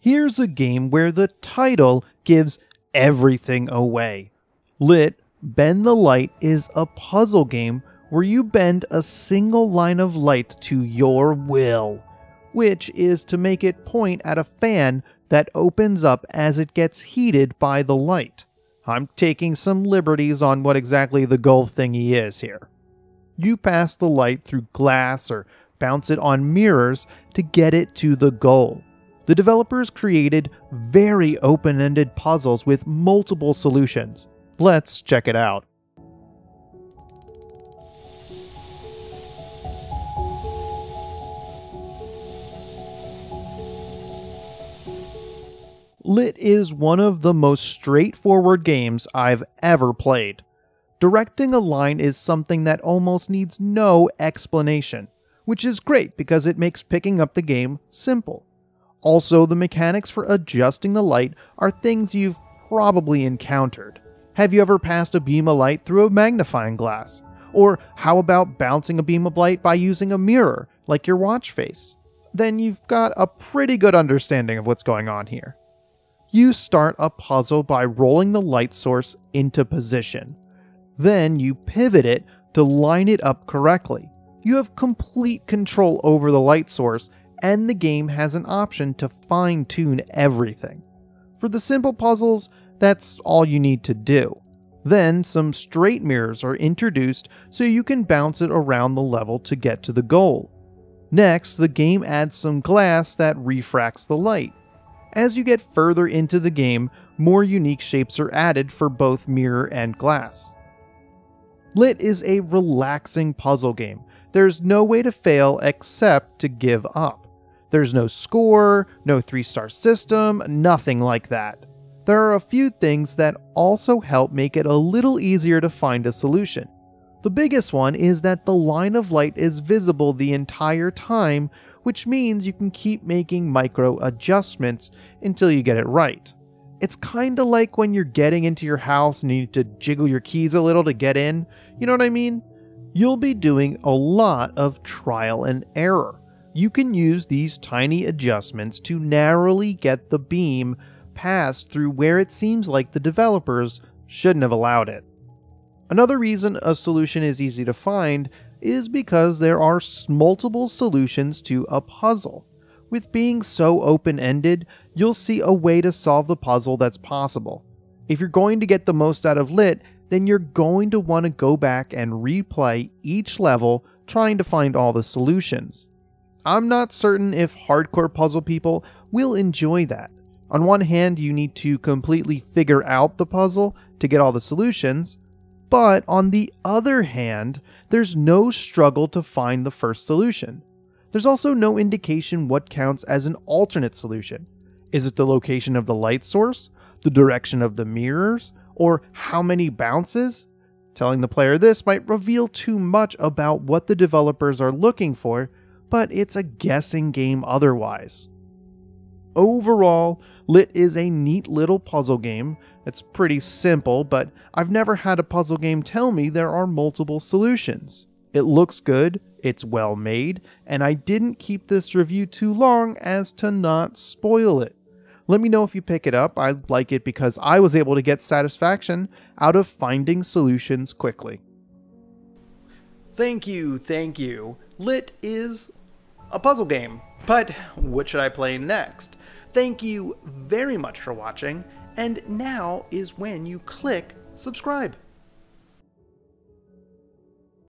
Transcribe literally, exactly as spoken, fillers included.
Here's a game where the title gives everything away. Lit: Bend the Light is a puzzle game where you bend a single line of light to your will, which is to make it point at a fan that opens up as it gets heated by the light. I'm taking some liberties on what exactly the goal thingy is here. You pass the light through glass or bounce it on mirrors to get it to the goal. The developers created very open-ended puzzles with multiple solutions. Let's check it out. Lit is one of the most straightforward games I've ever played. Directing a line is something that almost needs no explanation, which is great because it makes picking up the game simple. Also, the mechanics for adjusting the light are things you've probably encountered. Have you ever passed a beam of light through a magnifying glass? Or how about bouncing a beam of light by using a mirror, like your watch face? Then you've got a pretty good understanding of what's going on here. You start a puzzle by rolling the light source into position. Then you pivot it to line it up correctly. You have complete control over the light source, and the game has an option to fine-tune everything. For the simple puzzles, that's all you need to do. Then some straight mirrors are introduced so you can bounce it around the level to get to the goal. Next, the game adds some glass that refracts the light. As you get further into the game, more unique shapes are added for both mirror and glass. Lit is a relaxing puzzle game. There's no way to fail except to give up. There's no score, no three-star system, nothing like that. There are a few things that also help make it a little easier to find a solution. The biggest one is that the line of light is visible the entire time, which means you can keep making micro adjustments until you get it right. It's kinda like when you're getting into your house and you need to jiggle your keys a little to get in, you know what I mean? You'll be doing a lot of trial and error. You can use these tiny adjustments to narrowly get the beam passed through where it seems like the developers shouldn't have allowed it. Another reason a solution is easy to find is because there are multiple solutions to a puzzle. With being so open-ended, you'll see a way to solve the puzzle that's possible. If you're going to get the most out of Lit, then you're going to want to go back and replay each level, trying to find all the solutions. I'm not certain if hardcore puzzle people will enjoy that. On one hand, you need to completely figure out the puzzle to get all the solutions, but on the other hand, there's no struggle to find the first solution. There's also no indication what counts as an alternate solution. Is it the location of the light source, the direction of the mirrors, or how many bounces? Telling the player this might reveal too much about what the developers are looking for, but it's a guessing game otherwise. Overall, Lit is a neat little puzzle game. It's pretty simple, but I've never had a puzzle game tell me there are multiple solutions. It looks good, it's well made, and I didn't keep this review too long as to not spoil it. Let me know if you pick it up. I like it because I was able to get satisfaction out of finding solutions quickly. Thank you, thank you. Lit is a puzzle game, but what should I play next? Thank you very much for watching, and now is when you click subscribe.